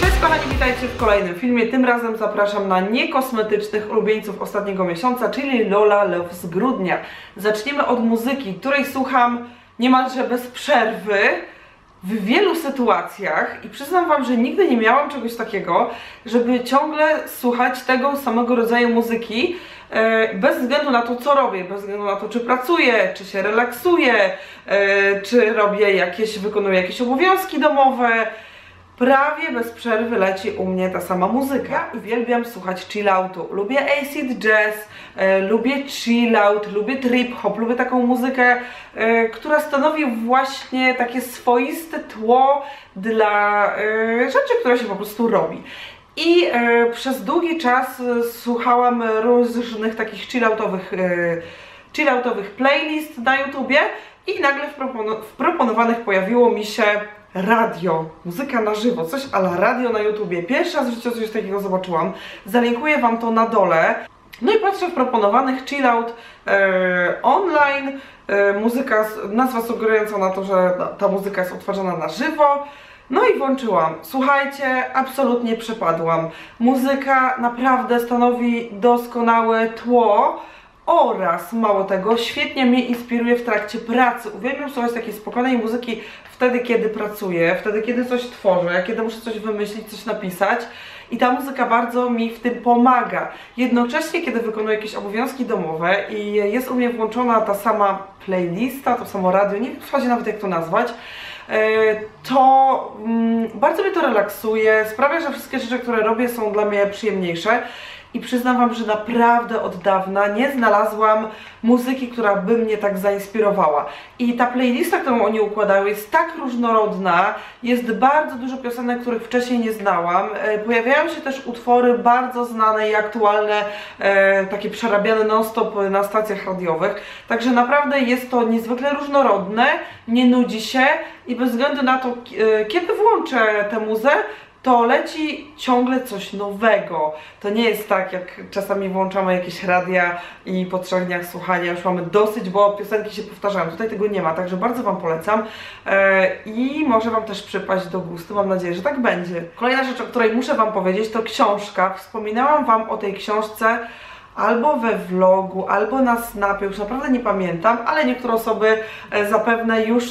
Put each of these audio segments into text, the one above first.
Cześć kochani, witajcie w kolejnym filmie. Tym razem zapraszam na niekosmetycznych ulubieńców ostatniego miesiąca, czyli Lola Love z grudnia. Zaczniemy od muzyki, której słucham niemalże bez przerwy w wielu sytuacjach i przyznam wam, że nigdy nie miałam czegoś takiego, żeby ciągle słuchać tego samego rodzaju muzyki bez względu na to, co robię, bez względu na to, czy pracuję, czy się relaksuję, czy robię jakieś, wykonuję jakieś obowiązki domowe. Prawie bez przerwy leci u mnie ta sama muzyka. Ja uwielbiam słuchać chilloutu. Lubię acid jazz, lubię chillout, lubię trip hop, lubię taką muzykę, która stanowi właśnie takie swoiste tło dla rzeczy, które się po prostu robi. I przez długi czas słuchałam różnych takich chilloutowych playlist na YouTubie i nagle w proponowanych pojawiło mi się radio, muzyka na żywo, coś a la radio na YouTubie. Pierwszy raz w życiu coś takiego zobaczyłam. Zalinkuję wam to na dole. No i patrzę w proponowanych chillout online. Muzyka, nazwa sugerująca na to, że ta muzyka jest odtwarzana na żywo. No i włączyłam. Słuchajcie, absolutnie przepadłam. Muzyka naprawdę stanowi doskonałe tło. Oraz, mało tego, świetnie mnie inspiruje w trakcie pracy. Uwielbiam słuchać takiej spokojnej muzyki wtedy, kiedy pracuję, wtedy, kiedy coś tworzę, kiedy muszę coś wymyślić, coś napisać. I ta muzyka bardzo mi w tym pomaga. Jednocześnie, kiedy wykonuję jakieś obowiązki domowe i jest u mnie włączona ta sama playlista, to samo radio, nie wiem w zasadzie nawet jak to nazwać, to bardzo mnie to relaksuje, sprawia, że wszystkie rzeczy, które robię, są dla mnie przyjemniejsze. I przyznam wam, że naprawdę od dawna nie znalazłam muzyki, która by mnie tak zainspirowała. I ta playlista, którą oni układają, jest tak różnorodna, jest bardzo dużo piosenek, których wcześniej nie znałam. Pojawiają się też utwory bardzo znane i aktualne, takie przerabiane non-stop na stacjach radiowych. Także naprawdę jest to niezwykle różnorodne, nie nudzi się i bez względu na to, kiedy włączę tę muzę, to leci ciągle coś nowego. To nie jest tak, jak czasami włączamy jakieś radia i po 3 dniach słuchania już mamy dosyć, bo piosenki się powtarzają. Tutaj tego nie ma, także bardzo wam polecam. I może wam też przypaść do gustu, mam nadzieję, że tak będzie. Kolejna rzecz, o której muszę wam powiedzieć, to książka. Wspominałam wam o tej książce albo we vlogu, albo na snapie, już naprawdę nie pamiętam, ale niektóre osoby zapewne już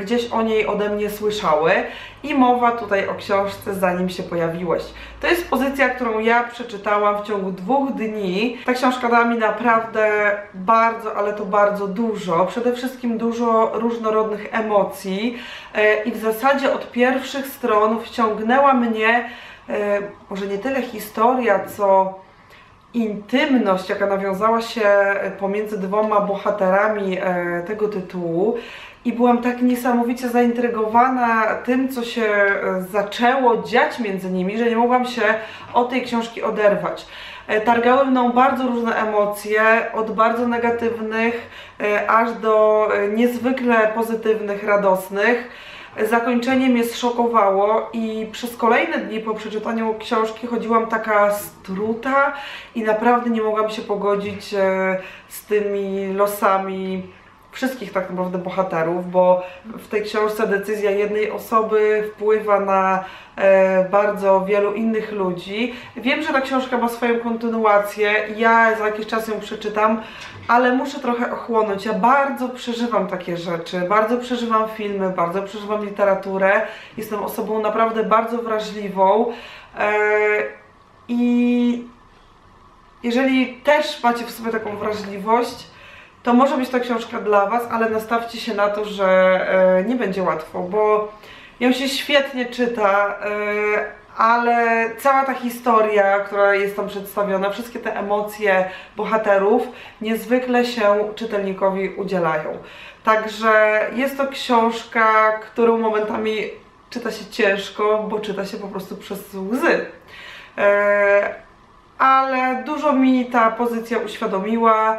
gdzieś o niej ode mnie słyszały i mowa tutaj o książce Zanim się pojawiłeś. To jest pozycja, którą ja przeczytałam w ciągu 2 dni. Ta książka dała mi naprawdę bardzo, ale to bardzo dużo, przede wszystkim dużo różnorodnych emocji i w zasadzie od pierwszych stron wciągnęła mnie może nie tyle historia, co intymność, jaka nawiązała się pomiędzy 2 bohaterami tego tytułu i byłam tak niesamowicie zaintrygowana tym, co się zaczęło dziać między nimi, że nie mogłam się od tej książki oderwać. Targały mną bardzo różne emocje, od bardzo negatywnych aż do niezwykle pozytywnych, radosnych. Zakończenie mnie zszokowało i przez kolejne dni po przeczytaniu książki chodziłam taka struta i naprawdę nie mogłam się pogodzić z tymi losami wszystkich tak naprawdę bohaterów, bo w tej książce decyzja jednej osoby wpływa na bardzo wielu innych ludzi. Wiem, że ta książka ma swoją kontynuację, ja za jakiś czas ją przeczytam, ale muszę trochę ochłonąć. Ja bardzo przeżywam takie rzeczy, bardzo przeżywam filmy, bardzo przeżywam literaturę. Jestem osobą naprawdę bardzo wrażliwą i jeżeli też macie w sobie taką wrażliwość, to może być ta książka dla was, ale nastawcie się na to, że nie będzie łatwo, bo ją się świetnie czyta, ale cała ta historia, która jest tam przedstawiona, wszystkie te emocje bohaterów niezwykle się czytelnikowi udzielają. Także jest to książka, którą momentami czyta się ciężko, bo czyta się po prostu przez łzy. Ale dużo mi ta pozycja uświadomiła.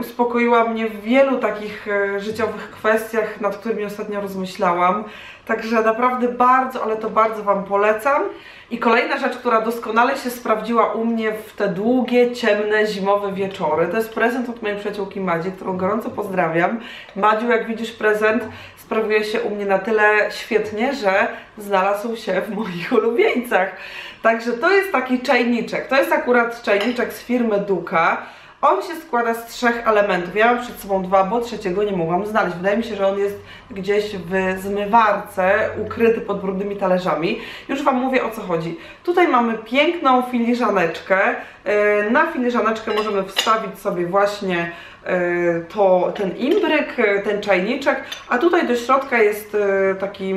uspokoiła mnie w wielu takich życiowych kwestiach, nad którymi ostatnio rozmyślałam. Także naprawdę bardzo, ale to bardzo Wam polecam. I kolejna rzecz, która doskonale się sprawdziła u mnie w te długie, ciemne, zimowe wieczory, to jest prezent od mojej przyjaciółki Madzi, którą gorąco pozdrawiam. Madziu, jak widzisz, prezent sprawuje się u mnie na tyle świetnie, że znalazł się w moich ulubieńcach. Także to jest taki czajniczek. To jest akurat czajniczek z firmy Duka. On się składa z 3 elementów. Ja mam przed sobą 2, bo 3 nie mogłam znaleźć. Wydaje mi się, że on jest gdzieś w zmywarce, ukryty pod brudnymi talerzami. Już Wam mówię, o co chodzi. Tutaj mamy piękną filiżaneczkę. Na filiżaneczkę możemy wstawić sobie właśnie ten imbryk, ten czajniczek, a tutaj do środka jest taki,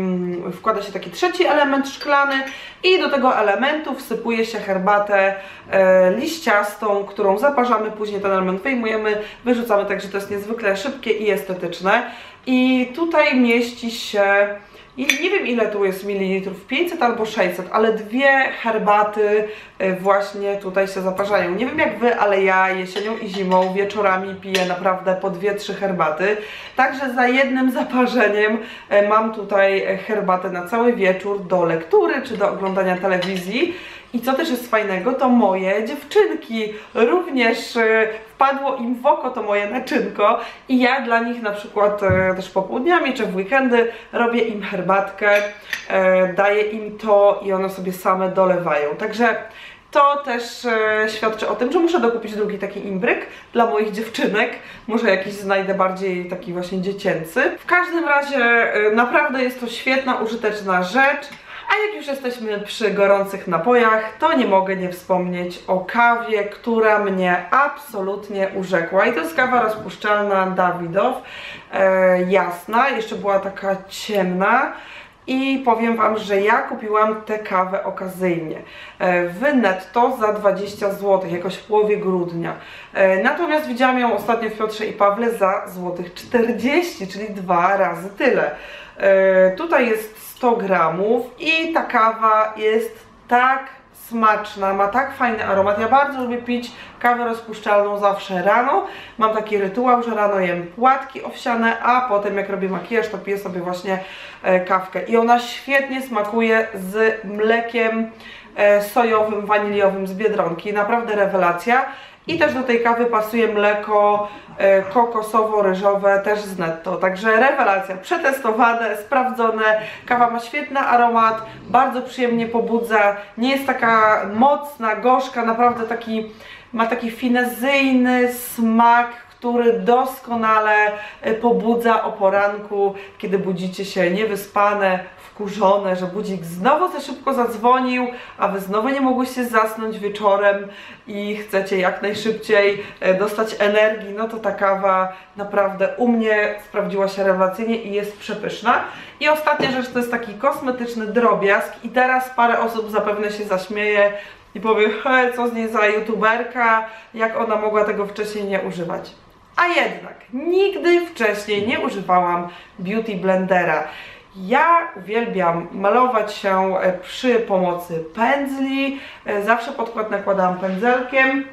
wkłada się taki 3. element szklany i do tego elementu wsypuje się herbatę liściastą, którą zaparzamy, później ten element wyjmujemy, wyrzucamy, także to jest niezwykle szybkie i estetyczne. I tutaj mieści się, nie wiem ile tu jest mililitrów, 500 albo 600, ale 2 herbaty właśnie tutaj się zaparzają. Nie wiem jak Wy, ale ja jesienią i zimą wieczorami piję naprawdę po 2-3 herbaty. Także za jednym zaparzeniem mam tutaj herbatę na cały wieczór do lektury czy do oglądania telewizji. I co też jest fajnego, to moje dziewczynki również wpadło im w oko to moje naczynko i ja dla nich na przykład też popołudniami czy w weekendy robię im herbatkę, daję im to i one sobie same dolewają. Także to też świadczy o tym, że muszę dokupić drugi taki imbryk dla moich dziewczynek. Może jakiś znajdę bardziej taki właśnie dziecięcy. W każdym razie naprawdę jest to świetna, użyteczna rzecz. A jak już jesteśmy przy gorących napojach, to nie mogę nie wspomnieć o kawie, która mnie absolutnie urzekła. I to jest kawa rozpuszczalna Davidoff, jasna, jeszcze była taka ciemna. I powiem Wam, że ja kupiłam tę kawę okazyjnie w Netto za 20 zł, jakoś w połowie grudnia. Natomiast widziałam ją ostatnio w Piotrze i Pawle za złotych 40, czyli 2 razy tyle. Tutaj jest 100 gramów i ta kawa jest tak smaczna, ma tak fajny aromat. Ja bardzo lubię pić kawę rozpuszczalną zawsze rano. Mam taki rytuał, że rano jem płatki owsiane, a potem jak robię makijaż, to piję sobie właśnie kawkę. I ona świetnie smakuje z mlekiem sojowym, waniliowym z Biedronki. Naprawdę rewelacja. I też do tej kawy pasuje mleko kokosowo-ryżowe, też z Netto. Także rewelacja, przetestowane, sprawdzone. Kawa ma świetny aromat, bardzo przyjemnie pobudza. Nie jest taka mocna, gorzka, naprawdę taki, ma taki finezyjny smak, który doskonale pobudza o poranku, kiedy budzicie się niewyspane, wkurzone, że budzik znowu za szybko zadzwonił, a Wy znowu nie mogłyście zasnąć wieczorem i chcecie jak najszybciej dostać energii, no to ta kawa naprawdę u mnie sprawdziła się rewelacyjnie i jest przepyszna. I ostatnia rzecz to jest taki kosmetyczny drobiazg i teraz parę osób zapewne się zaśmieje i powie, he, co z niej za youtuberka, jak ona mogła tego wcześniej nie używać. A jednak nigdy wcześniej nie używałam Beauty Blendera. Ja uwielbiam malować się przy pomocy pędzli, zawsze podkład nakładałam pędzelkiem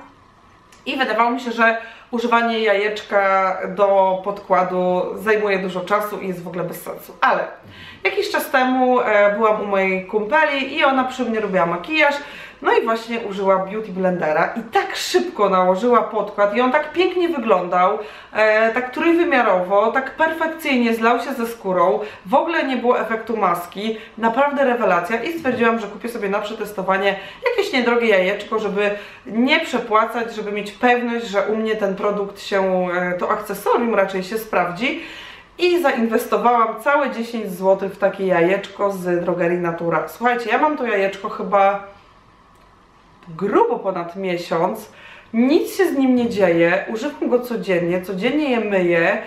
i wydawało mi się, że używanie jajeczka do podkładu zajmuje dużo czasu i jest w ogóle bez sensu. Ale jakiś czas temu byłam u mojej kumpeli i ona przy mnie robiła makijaż. No i właśnie użyła Beauty Blendera i tak szybko nałożyła podkład i on tak pięknie wyglądał, tak trójwymiarowo, tak perfekcyjnie zlał się ze skórą, w ogóle nie było efektu maski, naprawdę rewelacja i stwierdziłam, że kupię sobie na przetestowanie jakieś niedrogie jajeczko, żeby nie przepłacać, żeby mieć pewność, że u mnie ten produkt się, to akcesorium raczej się sprawdzi. I zainwestowałam całe 10 zł w takie jajeczko z Drogerii Natura. Słuchajcie, ja mam to jajeczko chyba grubo ponad miesiąc, nic się z nim nie dzieje, używam go codziennie je myję,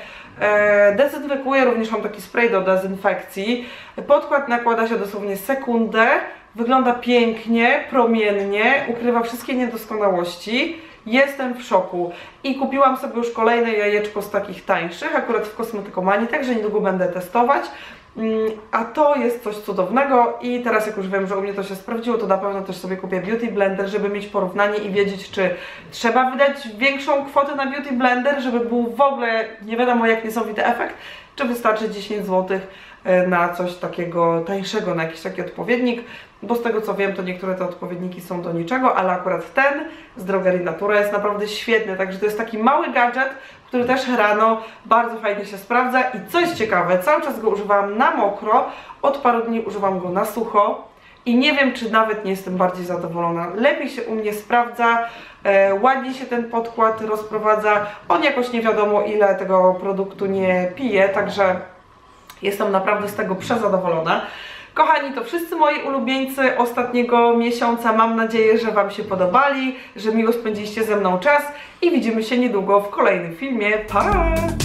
dezynfekuję, również mam taki spray do dezynfekcji, podkład nakłada się dosłownie sekundę, wygląda pięknie, promiennie, ukrywa wszystkie niedoskonałości. Jestem w szoku i kupiłam sobie już kolejne jajeczko z takich tańszych, akurat w Kosmetykomanii, także niedługo będę testować. A to jest coś cudownego i teraz jak już wiem, że u mnie to się sprawdziło, to na pewno też sobie kupię Beauty Blender, żeby mieć porównanie i wiedzieć, czy trzeba wydać większą kwotę na Beauty Blender, żeby był w ogóle nie wiadomo jak niesamowity efekt, czy wystarczy 10 zł na coś takiego tańszego, na jakiś taki odpowiednik, bo z tego co wiem, to niektóre te odpowiedniki są do niczego, ale akurat ten z Drogerii Natura jest naprawdę świetny, także to jest taki mały gadżet, który też rano bardzo fajnie się sprawdza i coś ciekawe, cały czas go używałam na mokro, od paru dni używam go na sucho i nie wiem, czy nawet nie jestem bardziej zadowolona. Lepiej się u mnie sprawdza, ładnie się ten podkład rozprowadza, on jakoś nie wiadomo ile tego produktu nie pije, także jestem naprawdę z tego przezadowolona. Kochani, to wszyscy moi ulubieńcy ostatniego miesiąca. Mam nadzieję, że Wam się podobali, że miło spędziliście ze mną czas i widzimy się niedługo w kolejnym filmie. Pa!